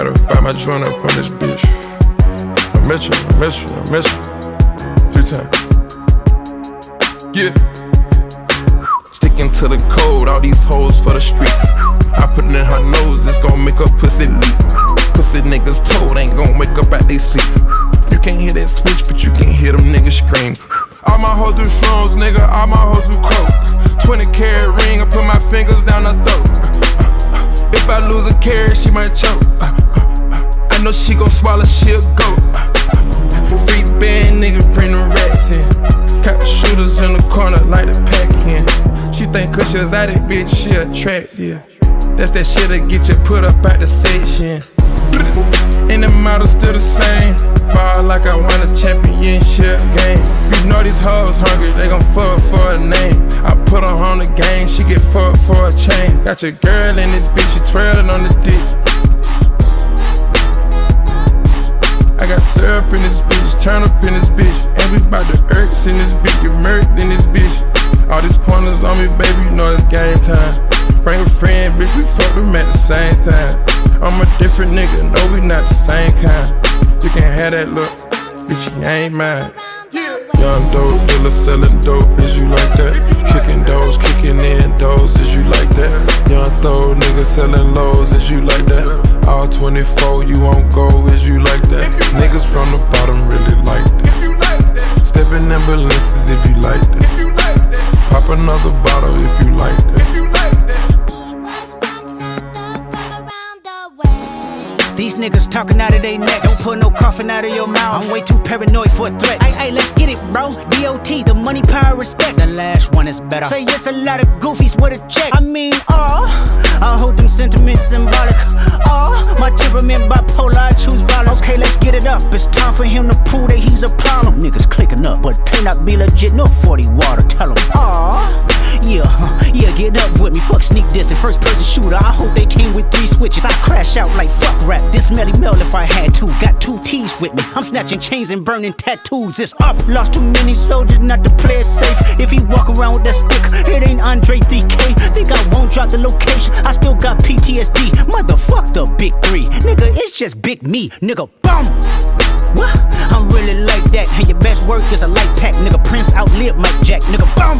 Gotta buy my drone up on this bitch. I miss you, I miss you, I miss you. Three times. Yeah. Sticking to the code, all these hoes for the street. I put it in her nose, it's gon' make her pussy leak. Pussy niggas told, ain't gon' wake up out they sleep. You can't hear that switch, but you can hear them niggas scream. All my hoes do shrooms, nigga, all my hoes do coke. 20-carat ring, I put my fingers down her throat. If I lose a carrot, she might choke. I know she gon' swallow, she'll go. Free band, nigga, bring them rats in. Got the shooters in the corner like the Pac-Man. She think cause she was out that bitch, she attractive. That's that shit that get you put up out the section. And the model still the same. Fall like I won a championship game. You know these hoes hungry, they gon' fuck for a name. I put her on the game, she get fucked for a chain. Got your girl in this bitch, she twirling on the dick. I got syrup in this bitch, turn up in this bitch. And we bout to irks in this bitch, get murked in this bitch. All these pointers on me, baby, you know it's game time. Bring a friend, bitch, we fuck them at the same time. I'm a different nigga, no, we not the same kind. You can have that look, bitch, you ain't mine. Young dope dealer selling dope, is you like that? Kicking doors, kicking in doors, is you like that? Young throw nigga selling lows, is you like that? All 24, you on go, is you like that? Niggas from the bottom really like that. Stepping in balances, if you like that. Pop another bottle, if you like that. These niggas talking out of their neck. Don't pull no coffin out of your mouth. I'm way too paranoid for a threat. Ay, let's get it, bro. DOT, the money, power, respect. The last one is better. Say yes, a lot of goofies with a check. I mean, I hold them sentiments symbolic. My temperament bipolar, I choose violence. Okay, let's get it up. It's time for him to prove that he's a problem. Niggas clicking up, but cannot be legit. No 40 water, tell him. Yeah, get up with me. Fuck sneak dissing, first person shooter. I hope they came with 3 switches. I crash out like fuck rap. This Melly Mel if I had to. Got 2 T's with me. I'm snatching chains and burning tattoos. It's up. Lost too many soldiers, not to play it safe. If he walk around with that stick, it ain't Andre 3K. Think I won't drop the location. I still got PTSD. Motherfuck the big 3. Nigga, it's just big me. Nigga, bum. What? I'm really like that. And your best work is a light pack. Nigga, Prince outlived Mike Jack. Nigga, bum.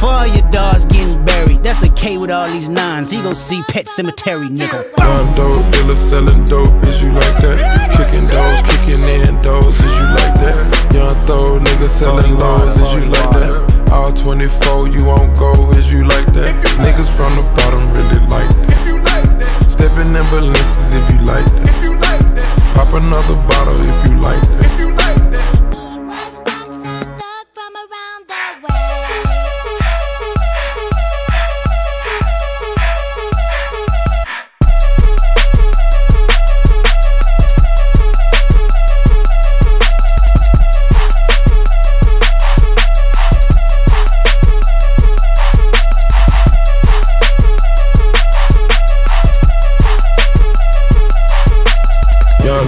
For all your dogs getting buried, that's a K with all these nines. He gon' see Pet Cemetery, nigga. Young dope dealer selling dope, is you like that? Kicking doors, kicking in doors, is you like that? Young throw nigga selling lows, is you like that? All 24, you won't go, is you like that? Niggas from the bottom really like that. Stepping in balances, if you like that. Pop another bottle, if you like that.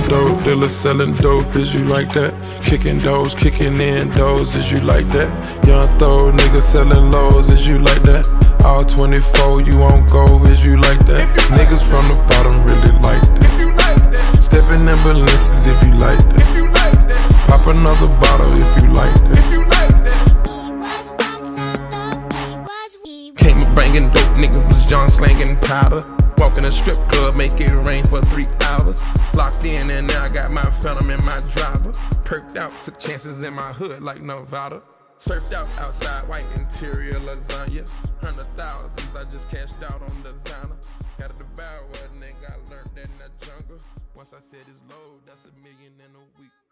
Dope dealer selling dope, is you like that? Kicking doors, kicking in doors, is you like that? Young throw nigga selling lows, is you like that? All 24, you won't go, is you like that? Niggas from the bottom really like that. Stepping in balances, if you like that. Pop another bottle, if you like that. Came a banging dope, niggas was John slanging powder. Walk in a strip club, make it rain for 3 hours. Locked in and now I got my phantom and my driver. Perked out, took chances in my hood like Nevada. Surfed out outside, white interior lasagna. 100,000s, I just cashed out on designer. Gotta devour a nigga, I learned that in the jungle. Once I said it's low, that's a million in a week.